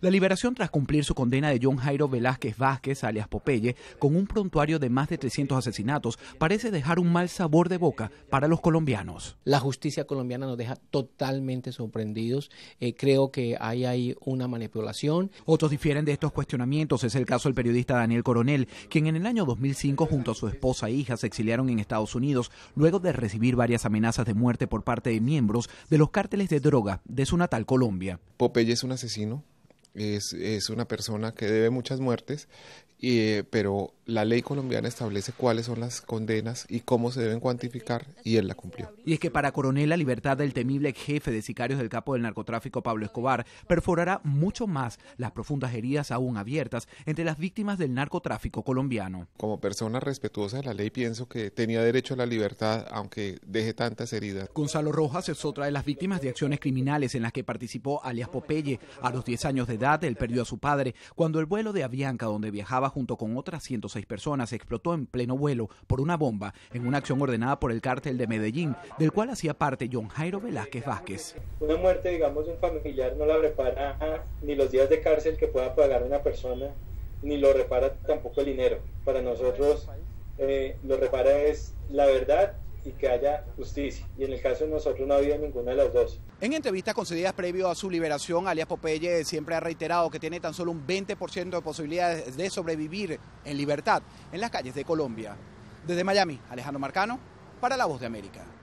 La liberación tras cumplir su condena de John Jairo Velázquez Vázquez, alias Popeye, con un prontuario de más de 300 asesinatos, parece dejar un mal sabor de boca para los colombianos. La justicia colombiana nos deja totalmente sorprendidos. Creo que ahí hay una manipulación. Otros difieren de estos cuestionamientos. Es el caso del periodista Daniel Coronell, quien en el año 2005 junto a su esposa e hija se exiliaron en Estados Unidos luego de recibir varias amenazas de muerte por parte de miembros de los cárteles de droga de su natal Colombia. Popeye es un asesino. Es una persona que debe muchas muertes, pero la ley colombiana establece cuáles son las condenas y cómo se deben cuantificar, y él la cumplió. Y es que para Coronel la libertad del temible jefe de sicarios del capo del narcotráfico Pablo Escobar perforará mucho más las profundas heridas aún abiertas entre las víctimas del narcotráfico colombiano. Como persona respetuosa de la ley pienso que tenía derecho a la libertad aunque deje tantas heridas. Gonzalo Rojas es otra de las víctimas de acciones criminales en las que participó alias Popeye. A los 10 años de edad, él perdió a su padre cuando el vuelo de Avianca, donde viajaba junto con otras 106 personas, explotó en pleno vuelo por una bomba en una acción ordenada por el cártel de Medellín, del cual hacía parte John Jairo Velázquez Vázquez. Una muerte, digamos, un familiar no la repara ni los días de cárcel que pueda pagar una persona, ni lo repara tampoco el dinero. Para nosotros lo repara es la verdad y que haya justicia, y en el caso de nosotros no había ninguna de las dos. En entrevistas concedidas previo a su liberación, alias Popeye siempre ha reiterado que tiene tan solo un 20% de posibilidades de sobrevivir en libertad en las calles de Colombia. Desde Miami, Alejandro Marcano, para La Voz de América.